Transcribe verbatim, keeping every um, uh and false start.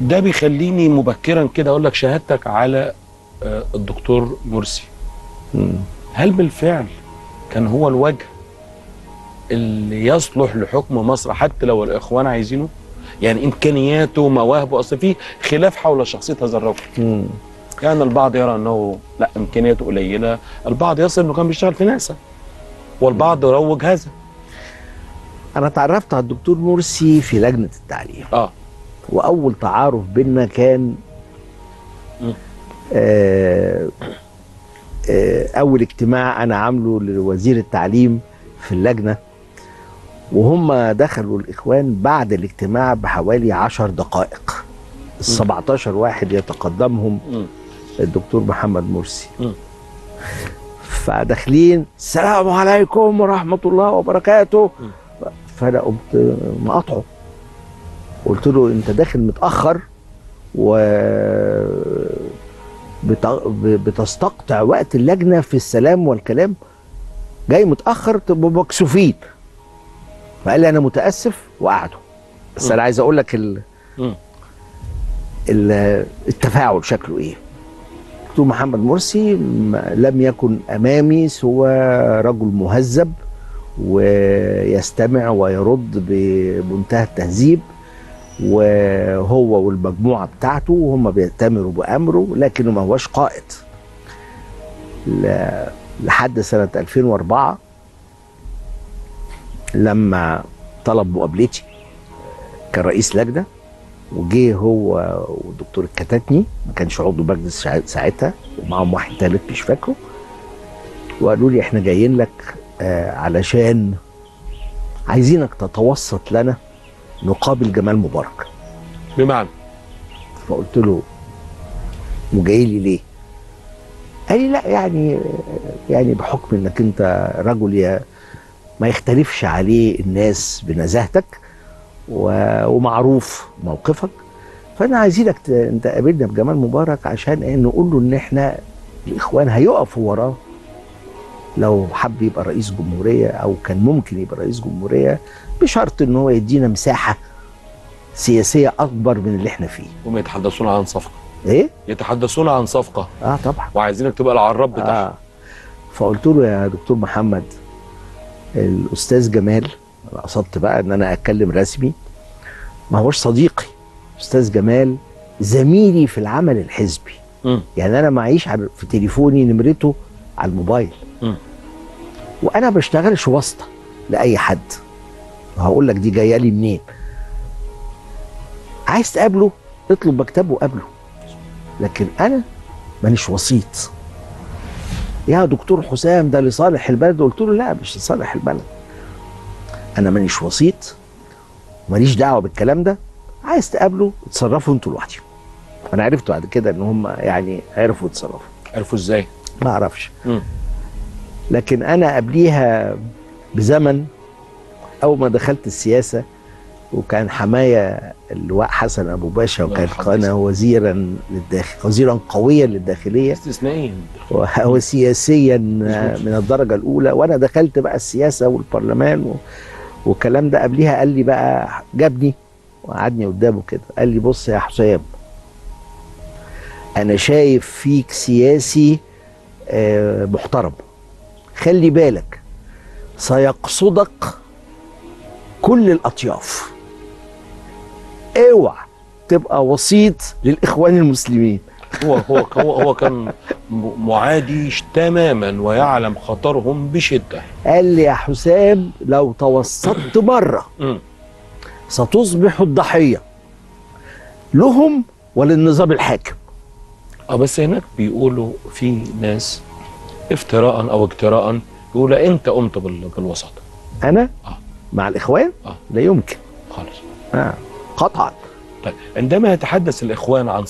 ده بيخليني مبكرا كده اقول لك شهادتك على الدكتور مرسي. هل بالفعل كان هو الوجه اللي يصلح لحكم مصر حتى لو الإخوان عايزينه؟ يعني إمكانياته ومواهبه، أصل فيه خلاف حول شخصية هذا الرجل. يعني البعض يرى أنه لا إمكانياته قليلة، البعض يصل أنه كان بيشتغل في ناسا، والبعض روج هذا. أنا تعرفت على الدكتور مرسي في لجنة التعليم. آه. وأول تعارف بينا كان آه أول اجتماع أنا عامله لوزير التعليم في اللجنة، وهم دخلوا الإخوان بعد الاجتماع بحوالي عشر دقائق. السبعتاشر واحد يتقدمهم الدكتور محمد مرسي، فداخلين السلام عليكم ورحمة الله وبركاته. فأنا قمت مقاطعه، قلت له أنت داخل متأخر و بتستقطع وقت اللجنة في السلام والكلام، جاي متأخر تبقوا مكسوفين. فقال لي أنا متأسف وقعدوا. بس أنا عايز أقول لك ال... ال... التفاعل شكله إيه. دكتور محمد مرسي لم يكن أمامي سوى رجل مهذب ويستمع ويرد بمنتهى التهذيب، وهو والمجموعه بتاعته وهم بيأتمروا بأمره، لكنه ما هوش قائد. لحد سنه ألفين وأربعة لما طلب مقابلتي كرئيس لجنه، وجه هو والدكتور الكتاتني، ما كانش عضو مجلس ساعتها، ومعهم واحد ثالث مش فاكره، وقالوا لي احنا جايين لك علشان عايزينك تتوسط لنا نقابل جمال مبارك. بمعنى؟ فقلت له وجاي لي ليه؟ قال لي لا يعني يعني بحكم انك انت رجل ما يختلفش عليه الناس بنزاهتك ومعروف موقفك، فانا عايزينك انت قابلنا بجمال مبارك عشان نقول له ان احنا الاخوان هيقفوا وراه لو حب يبقى رئيس جمهوريه، او كان ممكن يبقى رئيس جمهوريه، بشرط ان هو يدينا مساحه سياسيه اكبر من اللي احنا فيه. هم يتحدثون عن صفقه. ايه؟ يتحدثون عن صفقه. اه طبعا. وعايزينك تبقى العراب بتاعهم. اه. فقلت له يا دكتور محمد، الاستاذ جمال، انا قصدت بقى ان انا اتكلم رسمي، ما هوش صديقي. استاذ جمال زميلي في العمل الحزبي. م. يعني انا معيش في تليفوني نمرته على الموبايل. م. وانا ما بشتغلش واسطه لاي حد. هقول لك دي جايه لي منين. عايز تقابله اطلب مكتبه وقابله، لكن انا مانيش وسيط. يا دكتور حسام ده لصالح البلد، قلت له لا مش لصالح البلد، انا مانيش وسيط وماليش دعوه بالكلام ده. عايز تقابله اتصرفوا انتوا لوحدكم. انا عرفت بعد كده ان هم يعني عرفوا يتصرفوا. عرفوا ازاي؟ ما اعرفش. م. لكن انا قبليها بزمن أول ما دخلت السياسة، وكان حماية اللواء حسن أبو باشا، وكان كان وزيرا للداخلية، وزيرا قويا للداخلية استثنائيا وسياسيا من الدرجة الأولى، وأنا دخلت بقى السياسة والبرلمان والكلام ده. قبليها قال لي بقى، جابني وقعدني قدامه كده، قال لي بص يا حسام، أنا شايف فيك سياسي محترم، خلي بالك سيقصدك كل الأطياف، اوعى تبقى وسيط للإخوان المسلمين. هو هو هو كان معادي تماما ويعلم خطرهم بشدة. قال لي يا حسام لو توسطت مرة ستصبح الضحية لهم وللنظام الحاكم. اه بس هناك بيقولوا في ناس افتراء او اجتراء يقول انت قمت بالوسط. انا؟ اه مع الإخوان؟ آه. لا يمكن خالص. آه. قطعا. طيب عندما يتحدث الإخوان عن